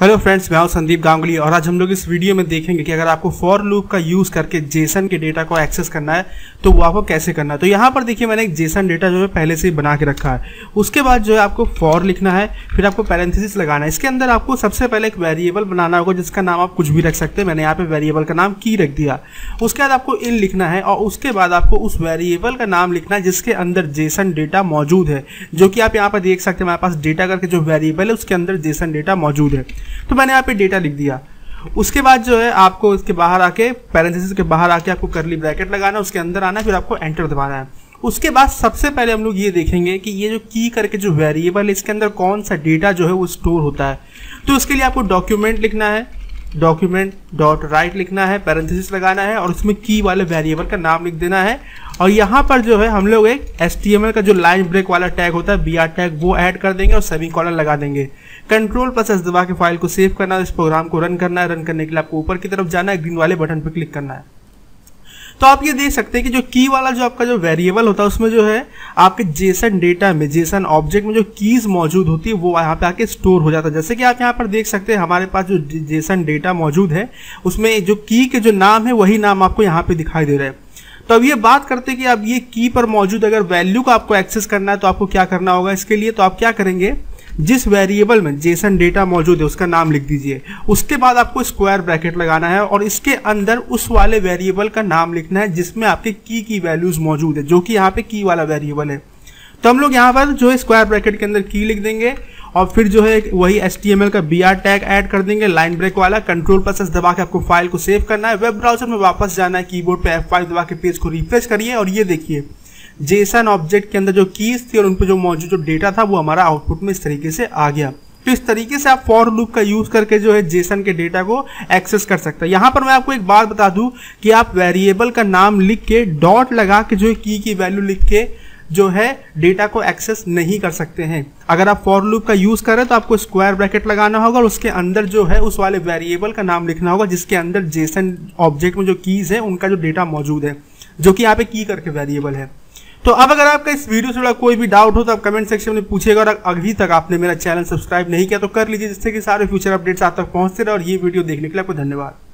Hello friends, मैं हूं संदीप गांगुली और आज हम लोग इस वीडियो में देखेंगे कि अगर आपको फॉर लूप का यूज़ करके जेसन के डेटा को एक्सेस करना है तो वो आपको कैसे करना है। तो यहाँ पर देखिए मैंने एक जेसन डेटा जो है पहले से ही बना के रखा है। उसके बाद जो है आपको फॉर लिखना है, फिर आपको पैरेंथेसिस लगाना है। इसके अंदर आपको सबसे पहले एक वेरिएबल बनाना होगा जिसका नाम आप कुछ भी रख सकते हैं। मैंने यहाँ पर वेरिएबल का नाम की रख दिया। उसके बाद आपको इन लिखना है और उसके बाद आपको उस वेरिएबल का नाम लिखना है जिसके अंदर जेसन डेटा मौजूद है, जो कि आप यहाँ पर देख सकते हैं। हमारे पास डेटा करके जो वेरिएबल है उसके अंदर जेसन डेटा मौजूद है, तो मैंने यहाँ पे डेटा लिख दिया। उसके बाद जो है आपको इसके बाहर आके पैरेंथेसिस के बाहर आके आपको करली ब्रैकेट लगाना है, उसके अंदर आना है, फिर आपको एंटर दबाना है। उसके बाद सबसे पहले हम लोग ये देखेंगे कि ये जो की करके जो वेरिएबल है इसके अंदर कौन सा डेटा जो है वो स्टोर होता है। तो उसके लिए आपको डॉक्यूमेंट लिखना है, डॉक्यूमेंट डॉट राइट लिखना है, पैरेंथेसिस लगाना है और उसमें की वाले वेरिएबल का नाम लिख देना है। और यहाँ पर जो है हम लोग एक HTML का जो लाइन ब्रेक वाला टैग होता है BR टैग वो ऐड कर देंगे और सेमीकॉलन लगा देंगे। Ctrl+S दबा के फाइल को सेव करना है। इस प्रोग्राम को रन करना है। रन करने के लिए आपको ऊपर की तरफ जाना है, ग्रीन वाले बटन पर क्लिक करना है। तो आप ये देख सकते हैं कि जो की वाला जो आपका जो वेरिएबल होता है उसमें जो है आपके जेसन डेटा में, जेसन ऑब्जेक्ट में जो कीज मौजूद होती है वो यहाँ पे आके स्टोर हो जाता है। जैसे कि आप यहाँ पर देख सकते हैं हमारे पास जो जेसन डेटा मौजूद है उसमें जो की के जो नाम है वही नाम आपको यहाँ पे दिखाई दे रहा है। तो अब ये बात करते हैं कि अब ये की पर मौजूद अगर वैल्यू को आपको एक्सेस करना है तो आपको क्या करना होगा। इसके लिए तो आप क्या करेंगे, जिस वेरिएबल में जेसन डेटा मौजूद है उसका नाम लिख दीजिए। उसके बाद आपको स्क्वायर ब्रैकेट लगाना है और इसके अंदर उस वाले वेरिएबल का नाम लिखना है जिसमें आपके की वैल्यूज मौजूद है, जो कि यहाँ पे की वाला वेरिएबल है। तो हम लोग यहाँ पर जो है स्क्वायर ब्रैकेट के अंदर की लिख देंगे और फिर जो है वही HTML का BR टैग ऐड कर देंगे, लाइन ब्रेक वाला। Ctrl+S दबा के आपको फाइल को सेव करना है। वेब ब्राउजर में वापस जाना है, कीबोर्ड पे F5 दबा के पेज को रिफ्रेश करिए और ये देखिए जेसन ऑब्जेक्ट के अंदर जो कीज थी और उन पर जो मौजूद जो डेटा था वो हमारा आउटपुट में इस तरीके से आ गया। तो इस तरीके से आप फॉर लूप का यूज़ करके जो है जेसन के डेटा को एक्सेस कर सकते हैं। यहाँ पर मैं आपको एक बात बता दूँ कि आप वेरिएबल का नाम लिख के डॉट लगा के जो है की वैल्यू लिख के जो है डेटा को एक्सेस नहीं कर सकते हैं। अगर आप फॉर लूप का यूज़ करें तो आपको स्क्वायर ब्रैकेट लगाना होगा और उसके अंदर जो है उस वाले वेरिएबल का नाम लिखना होगा जिसके अंदर जेसन ऑब्जेक्ट में जो कीज़ है उनका जो डेटा मौजूद है, जो कि यहाँ पे की करके वेरिएबल है। तो अब अगर आपका इस वीडियो से जुड़ा कोई भी डाउट हो तो आप कमेंट सेक्शन में पूछिएगा और अभी तक आपने मेरा चैनल सब्सक्राइब नहीं किया तो कर लीजिए, जिससे कि सारे फ्यूचर अपडेट्स आप तक पहुँचते रहे। और ये वीडियो देखने के लिए आपको धन्यवाद।